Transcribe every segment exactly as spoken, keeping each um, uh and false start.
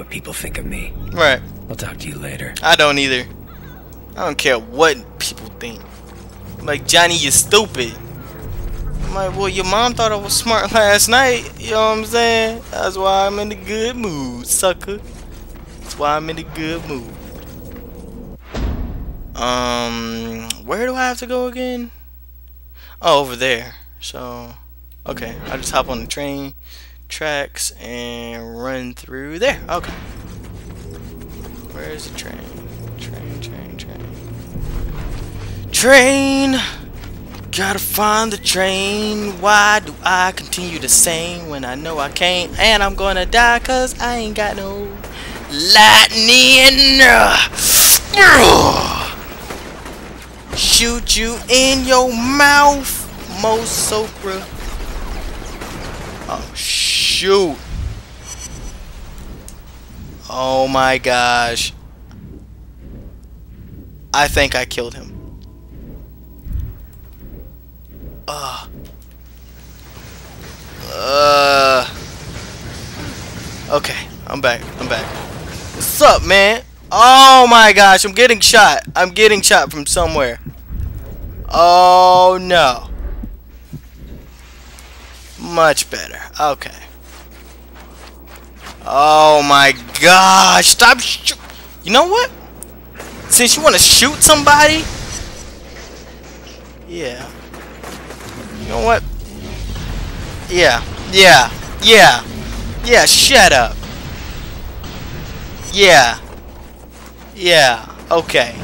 what people think of me. Right. I'll talk to you later. I don't either. I don't care what people think. Like, Johnny, you're stupid. I'm like, well, your mom thought I was smart last night. You know what I'm saying? That's why I'm in a good mood, sucker. That's why I'm in a good mood. Um, where do I have to go again? Oh, over there. So, okay. I'll just hop on the train tracks and run through there. Okay. Where's the train? Train, train, train. Train! Gotta find the train. Why do I continue to sing when I know I can't? And I'm gonna die cause I ain't got no lightning. Shoot you in your mouth, Mo Sopra. Oh, shoot. Oh my gosh. I think I killed him. Uh. Uh. Okay, I'm back. I'm back. What's up, man? Oh my gosh, I'm getting shot. I'm getting shot from somewhere. Oh no. Much better. Okay. Oh my gosh. Stop sh- You know what? Since you want to shoot somebody? Yeah. You know what? Yeah. Yeah. Yeah. Yeah, shut up. Yeah. Yeah, okay.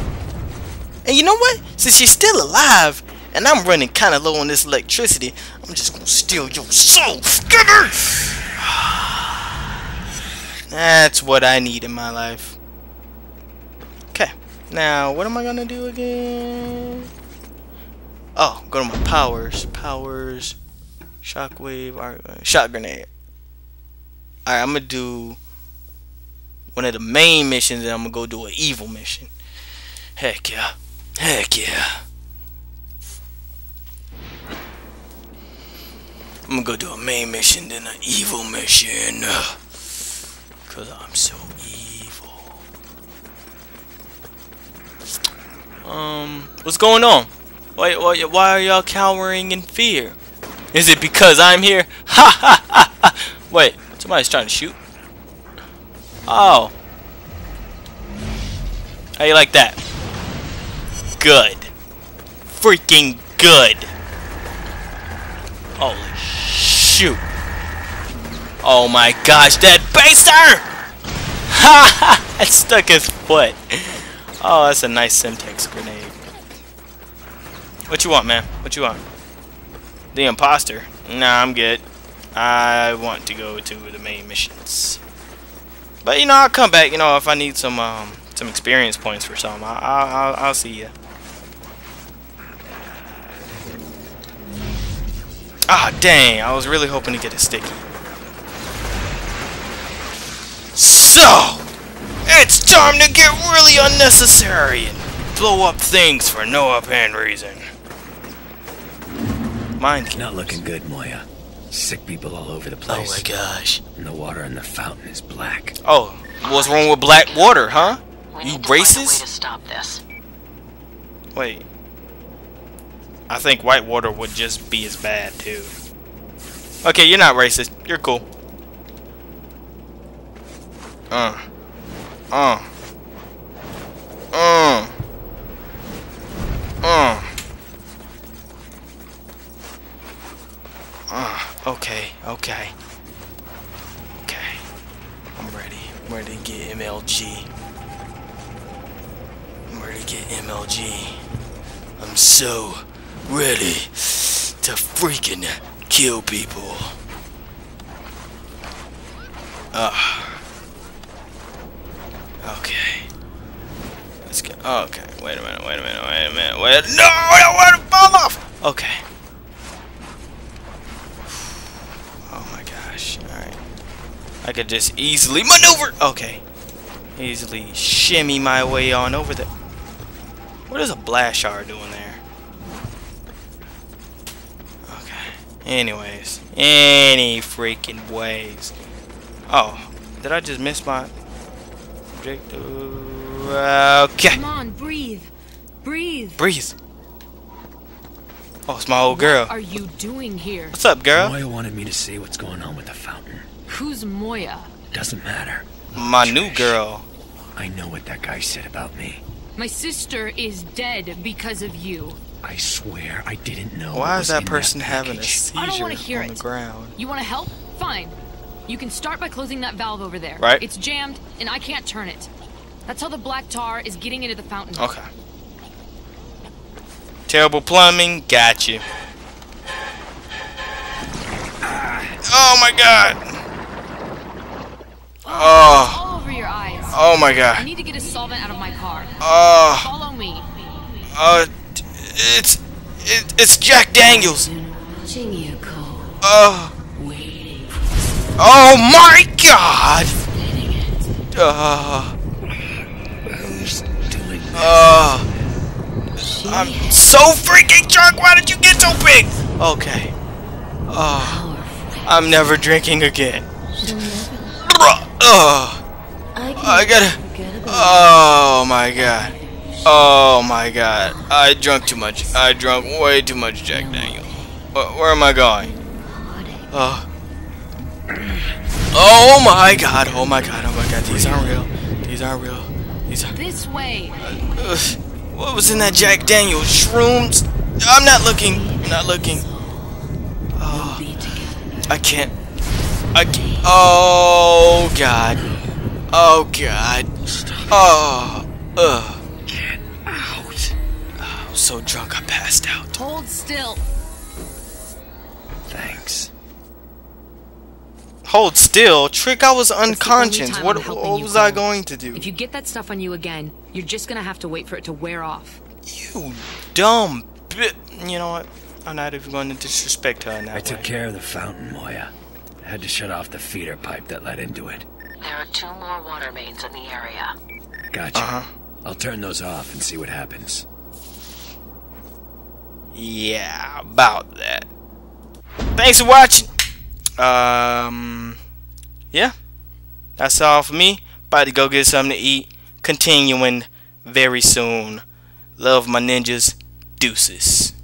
And you know what? Since you're still alive, and I'm running kind of low on this electricity, I'm just gonna steal your soul. That's what I need in my life. Okay, now what am I gonna do again? Oh, go to my powers. Powers, shockwave, shot grenade. Alright, I'm gonna do one of the main missions, and I'm gonna go do an evil mission. Heck yeah. Heck yeah. I'm gonna go do a main mission, then an evil mission. Cause I'm so evil. Um, what's going on? Why, why, why are y'all cowering in fear? Is it because I'm here? Ha ha ha ha! Wait, somebody's trying to shoot. Oh. How you like that? Good. Freaking good. Holy shoot. Oh my gosh, that baser! Ha ha! It stuck his foot. Oh, that's a nice Simtex grenade. What you want, man? What you want? The imposter? Nah, I'm good. I want to go to the main missions. But you know, I'll come back. You know, if I need some um, some experience points for something, I, I, I'll I'll see ya. Ah, dang! I was really hoping to get a sticky. So it's time to get really unnecessary and blow up things for no apparent reason. Mine's not looking good, Moya. Sick people all over the place. Oh my gosh. And the water in the fountain is black. Oh, what's wrong with black water, huh? You racist? To stop this. Wait. I think white water would just be as bad, too. Okay, you're not racist. You're cool. Uh. Uh. Uh. Uh. Uh, okay, okay. Okay. I'm ready. I'm ready to get M L G. I'm ready to get M L G. I'm so ready to freaking kill people. Uh. Okay. Let's go. Okay. Wait a minute, wait a minute, wait a minute. Wait. No, I don't want to fall off! Okay. Alright. I could just easily maneuver. Okay. Easily shimmy my way on over there. What is a Blashar doing there? Okay. Anyways. Any freaking ways. Oh. Did I just miss my... subject. Uh, okay. Come on, breathe. Breathe. Breathe. Oh, it's my old girl. What are you doing here? What's up, girl? Moya wanted me to see what's going on with the fountain. Who's Moya? Doesn't matter. My Trash. New girl. I know what that guy said about me. My sister is dead because of you. I swear I didn't know. Why is that person that having a seizure I don't want to hear on it. The ground? You want to help? Fine. You can start by closing that valve over there. Right. It's jammed and I can't turn it. That's how the black tar is getting into the fountain. Okay. Terrible plumbing, got you. Oh my god. Oh. Oh. All over your eyes. Oh my god. I need to get a solvent out of my car. Oh. Follow me. Uh, it's it, it's Jack Daniels. Oh. Oh my god. Uh. Uh. I'm so freaking drunk. Why did you get so big? Okay. Oh, I'm never drinking again. Oh, I gotta. Oh my god. Oh my god. I drunk too much. I drunk way too much, Jack Daniel. Where, where am I going? Oh. Oh my god. Oh my god. Oh my god. These aren't real. These aren't real. These are. This way. What was in that Jack Daniels? Shrooms? I'm not looking. I'm not looking. Oh, I can't. I can't. Oh god. Oh god. Oh. Ugh. Get out. I'm so drunk I passed out. Hold still. Thanks. Hold still? Trick, I was unconscious. What, what was I going to do? If you get that stuff on you again, you're just gonna have to wait for it to wear off. You dumb bit. You know what? I'm not even going to disrespect her now. I way. took care of the fountain, Moya. I had to shut off the feeder pipe that led into it. There are two more water mains in the area. Gotcha. Uh-huh. I'll turn those off and see what happens. Yeah, about that. Thanks for watching. Um, yeah, that's all for me. About to go get something to eat. Continuing very soon. Love my ninjas. Deuces.